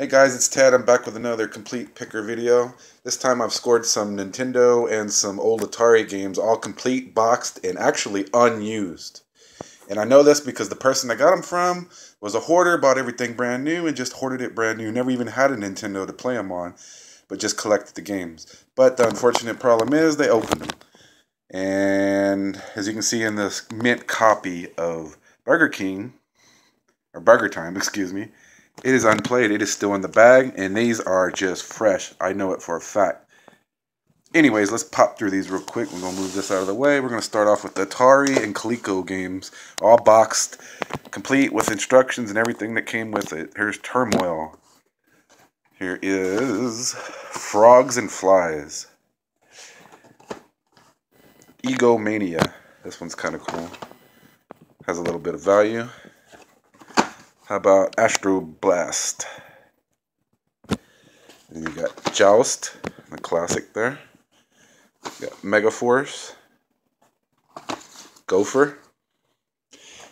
Hey guys, it's Tad. I'm back with another complete picker video. This time I've scored some Nintendo and some old Atari games, all complete, boxed, and actually unused. And I know this because the person I got them from was a hoarder, bought everything brand new, and just hoarded it brand new. Never even had a Nintendo to play them on, but just collected the games. But the unfortunate problem is they opened them. And as you can see in this mint copy of Burger King, or Burger Time, excuse me, it is unplayed. It is still in the bag, and these are just fresh. I know it for a fact. Anyways, let's pop through these real quick. We're going to move this out of the way. We're going to start off with the Atari and Coleco games, all boxed, complete with instructions and everything that came with it. Here's Turmoil. Here is Frogs and Flies. Ego Mania. This one's kind of cool. Has a little bit of value. How about Astro Blast? Then you got Joust, the classic there. You got Mega Force, Gopher,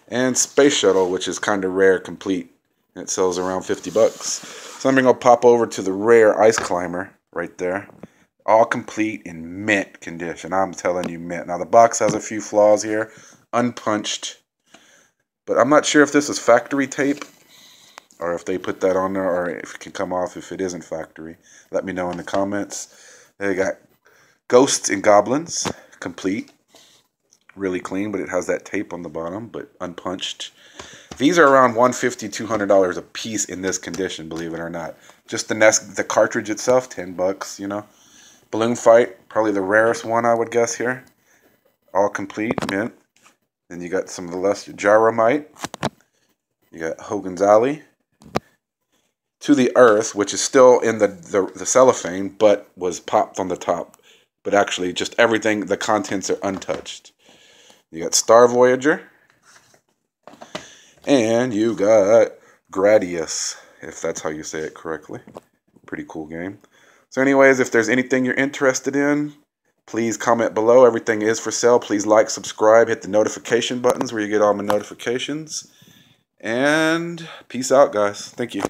and Space Shuttle, which is kind of rare, complete. And it sells around 50 bucks. So I'm going to pop over to the rare Ice Climber right there. All complete in mint condition. I'm telling you, mint. Now the box has a few flaws here. Unpunched. But I'm not sure if this is factory tape or if they put that on there or if it can come off if it isn't factory. Let me know in the comments. They got Ghosts and Goblins, complete. Really clean, but it has that tape on the bottom, but unpunched. These are around $150, $200 a piece in this condition, believe it or not. Just the cartridge itself, 10 bucks, you know. Balloon Fight, probably the rarest one I would guess here. All complete, mint. Then you got some of the less Gyromite. You got Hogan's Alley. To the Earth, which is still in the cellophane, but was popped on the top. But actually, just everything, the contents are untouched. You got Star Voyager. And you got Gradius, if that's how you say it correctly. Pretty cool game. So anyways, if there's anything you're interested in, please comment below. Everything is for sale. Please like, subscribe, hit the notification buttons where you get all my notifications. And peace out, guys. Thank you.